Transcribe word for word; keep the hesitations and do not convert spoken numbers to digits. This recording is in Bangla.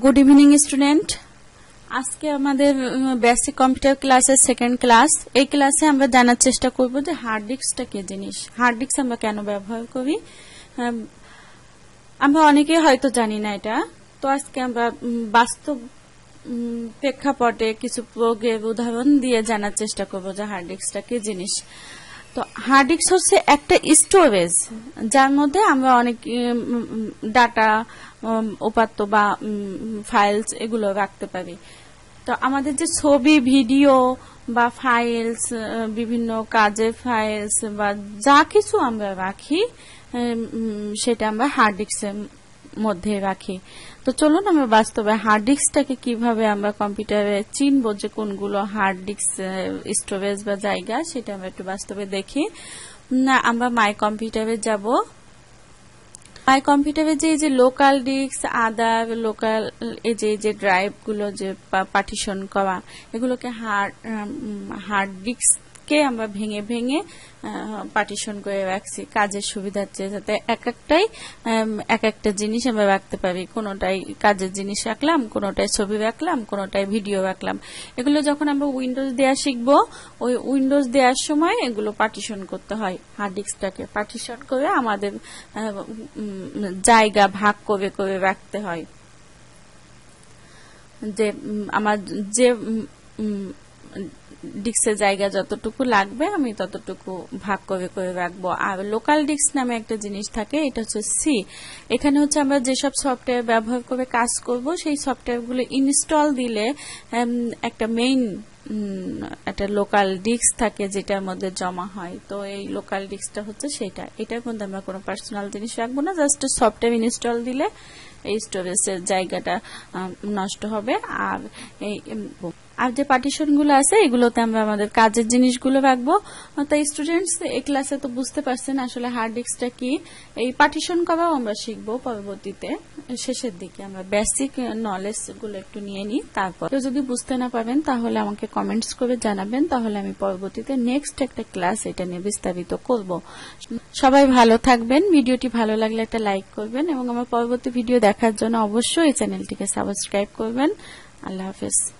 गुड इवनिंग स्टूडेंट आज के हमारे basic computer classes second class ए क्लासे আমরা জানার চেষ্টা করব যে হার্ড ডিস্কটা কি জিনিস হার্ড ডিস্ক আমরা কেন ব্যবহার করি আমরা অনেকে হয়তো জানি না এটা তো আজকে আমরা বাস্তব প্রেক্ষাপটে কিছু প্রোগ্রাম উদাহরণ দিয়ে জানার চেষ্টা করব যে হার্ড ডিস্কটা কি জিনিস তো হার্ড ডিস্ক হচ্ছে একটা স্টোরেজ যার মধ্যে আমরা অনেক ডাটা উপাত্ত বা ফাইলস এগুলো রাখতে পারি তো আমাদের যে ছবি ভিডিও বা ফাইলস বিভিন্ন কাজের ফাইলস বা যা কিছু আমরা রাখি সেটা আমরা হার্ড ডিস্কের মধ্যে রাখি তো চলুন আমরা বাস্তবে হার্ড ডিস্কটাকে কিভাবে আমরা কম্পিউটারে চিনব যে কোনগুলো হার্ড ডিস্ক স্টোরেজ বা জায়গা সেটা আমরা একটু বাস্তবে দেখি না আমরা মাই কম্পিউটারে যাব মাই কম্পিউটারে যে যে লোকাল ডিস্ক আদার লোকাল এই যে যে ড্রাইভগুলো যে পার্টিশন করা এগুলোকে হার্ড হার্ড ডিস্ক কে আমরা ভেঙে ভেঙে পার্টিশন করে রাখছি কাজের সুবিধার্থে যাতে এক একটাই এক একটা জিনিস আমরা রাখতে পারি কোনোটাই কাজের জিনিস রাখলাম কোনোটাই ছবি রাখলাম কোনোটাই ভিডিও রাখলাম এগুলো যখন আমরা উইন্ডোজ দেয়া শিখব ওই উইন্ডোজ দেওয়ার সময় এগুলো পার্টিশন করতে হয় হার্ড ডিস্কটাকে পার্টিশন করে আমাদের জায়গা ভাগ করে করে রাখতে হয় যে আমার যে ডিস্কের জায়গা যতটুকু লাগবে আমি ততটুকু ভাগ করে করে রাখবো আর লোকাল ডিস্ক নামে একটা জিনিস থাকে এটা হচ্ছে সি এখানে হচ্ছে আমরা যেসব সফটওয়্যার ব্যবহার করে কাজ করব সেই সফটওয়্যারগুলো ইনস্টল দিলে একটা মেইন একটা লোকাল ডিস্ক থাকে যেটার মধ্যে জমা হয় তো এই লোকাল ডিস্কটা হচ্ছে সেটা এটার মধ্যে আমরা কোনো পার্সোনাল জিনিস রাখবো না জাস্ট সফটওয়্যার ইনস্টল দিলে এই স্টোরেজের জায়গাটা নষ্ট হবে আর এই আর যে পার্টিশনগুলো আছে এগুলোতে আমরা আমাদের কাজের জিনিসগুলো রাখবো তাই স্টুডেন্টস এই ক্লাসে তো বুঝতে পারছেন আসলে হার্ড ডিস্কটা কি এই পার্টিশন করাও আমরা শিখবো পরবর্তীতে শেষের দিকে আমরা বেসিক নলেজ গুলো একটু নিয়ে নিই তারপর যদি বুঝতে না পারেন তাহলে আমাকে কমেন্টস করে জানাবেন তাহলে আমি পরবর্তীতে নেক্সট একটা ক্লাস এটা নিয়ে বিস্তারিত করব সবাই ভালো থাকবেন ভিডিওটি ভালো লাগলে একটা লাইক করবেন এবং আমার পরবর্তী ভিডিও দেখার জন্য অবশ্যই চ্যানেলটিকে সাবস্ক্রাইব করবেন আল্লাহ হাফেজ